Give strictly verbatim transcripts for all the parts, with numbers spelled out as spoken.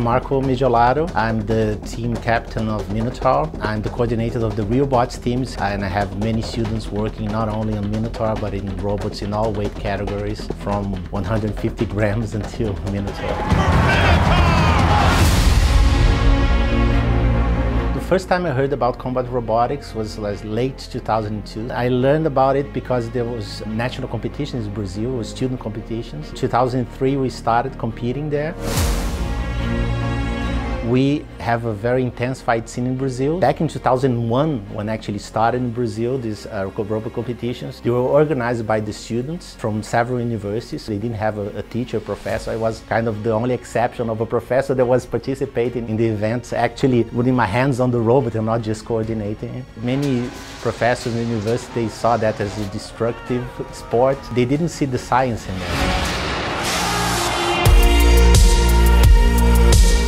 I'm Marco Meggiolaro. I'm the team captain of Minotaur. I'm the coordinator of the RealBots teams, and I have many students working not only on Minotaur but in robots in all weight categories from one hundred fifty grams until Minotaur. Minotaur! The first time I heard about combat robotics was late two thousand two. I learned about it because there was national competitions in Brazil, was student competitions. In two thousand three we started competing there. We have a very intense fight scene in Brazil. Back in two thousand one, when I actually started in Brazil, these uh, robot competitions, they were organized by the students from several universities. They didn't have a, a teacher, professor. I was kind of the only exception of a professor that was participating in the events, actually putting my hands on the robot and not just coordinating it. Many professors in the university saw that as a destructive sport. They didn't see the science in it.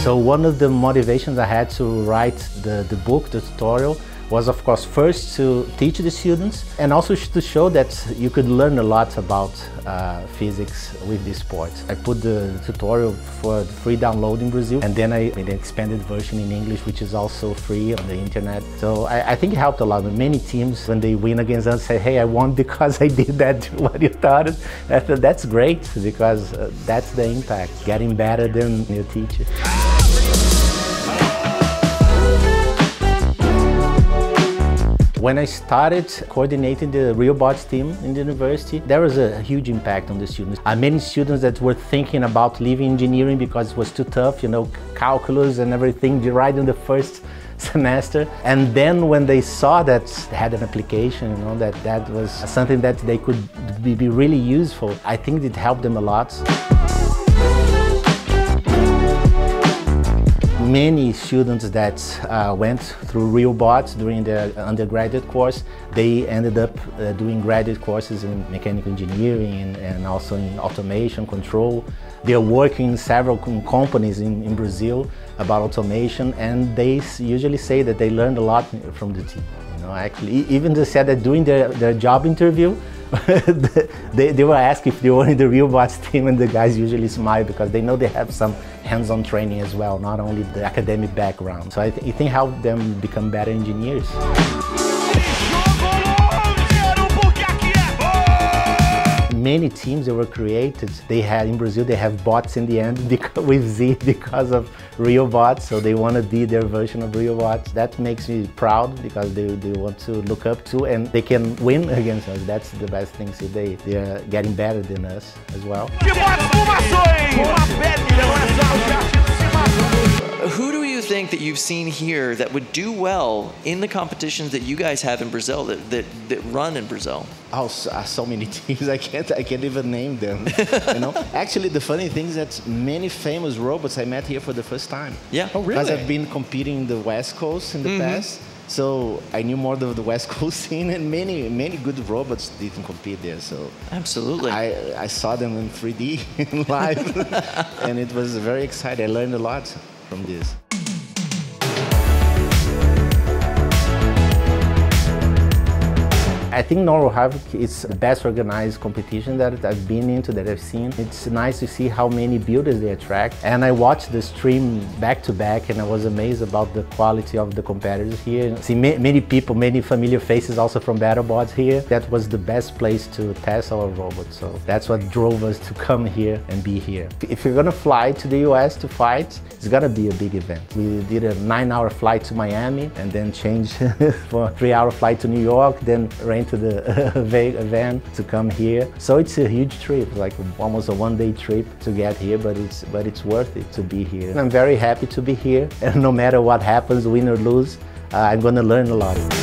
So one of the motivations I had to write the, the book, the tutorial, was of course first to teach the students and also to show that you could learn a lot about uh, physics with this sport. I put the tutorial for free download in Brazil, and then I made an expanded version in English, which is also free on the internet. So I, I think it helped a lot. Many teams, when they win against us, say, hey, I won because I did that, what you taught us. I thought that's great, because uh, that's the impact, getting better than your teacher. When I started coordinating the RealBots team in the university, there was a huge impact on the students. Uh, many students that were thinking about leaving engineering because it was too tough, you know, calculus and everything, right in the first semester. And then when they saw that they had an application, you know, that that was something that they could be, be really useful, I think it helped them a lot. Many students that uh, went through RealBots during their undergraduate course, they ended up uh, doing graduate courses in mechanical engineering and, and also in automation control. They're working in several companies in, in Brazil about automation, and they usually say that they learned a lot from the team. You know, actually, even they said that during their, their job interview, they, they were asked if they were in the RealBots team, and the guys usually smile because they know they have some hands-on training as well, not only the academic background. So I, th I think helped them become better engineers. Many teams that were created, they had in Brazil, they have bots in the end because, with Z because of RealBots, so they want to be their version of RealBots. That makes me proud because they, they want to look up to, and they can win against us. That's the best thing, so they, they're getting better than us as well. Who do you think that you've seen here that would do well in the competitions that you guys have in Brazil, that, that, that run in Brazil? Oh, so many teams, I can't, I can't even name them, you know? Actually, the funny thing is that many famous robots I met here for the first time. Yeah, oh really? Because I've been competing in the West Coast in the mm-hmm. past, so I knew more of the West Coast scene, and many, many good robots didn't compete there, so... Absolutely. I, I saw them in three D live, and it was very exciting. I learned a lot from this. I think Norwalk Havoc is the best organized competition that I've been into, that I've seen. It's nice to see how many builders they attract. And I watched the stream back to back, and I was amazed about the quality of the competitors here. See ma many people, many familiar faces also from BattleBots here. That was the best place to test our robots. So that's what drove us to come here and be here. If you're gonna fly to the U S to fight, it's gonna be a big event. We did a nine hour flight to Miami, and then changed for a three hour flight to New York, then rain to the uh, van to come here. So it's a huge trip, like almost a one-day trip to get here, but it's, but it's worth it to be here. And I'm very happy to be here, and no matter what happens, win or lose, uh, I'm gonna learn a lot.